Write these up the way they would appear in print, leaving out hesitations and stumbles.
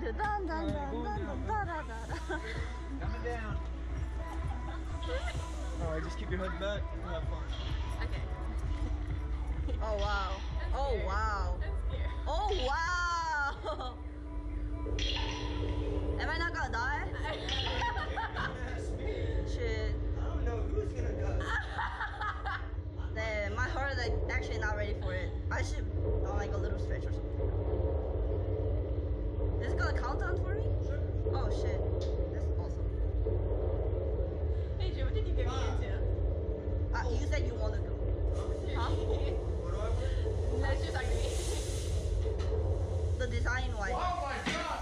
dun dun dun dun dun dun. Coming down. Alright, just keep your head back and have fun. Okay. Oh wow. Oh wow. Oh wow. Am I not gonna die? Shit. I don't know who's gonna die. Damn, my heart is like actually not ready for it. I should like a little stretch or something. Is it gonna count down for me? Sure. Oh shit. That's awesome. Hey Jim, what did you get me into? You said you wanted to go. Huh? What do I want? That's just like me. The design wise. Oh my god!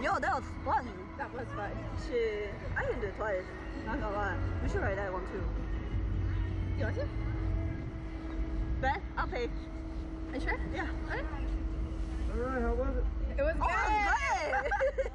Yo, that was fun. That was fun. Shit, I can do it twice. Not gonna lie. We should write that one too. You want to? Bet? I'll pay. Are you sure? Yeah. Alright, how was it? It was good!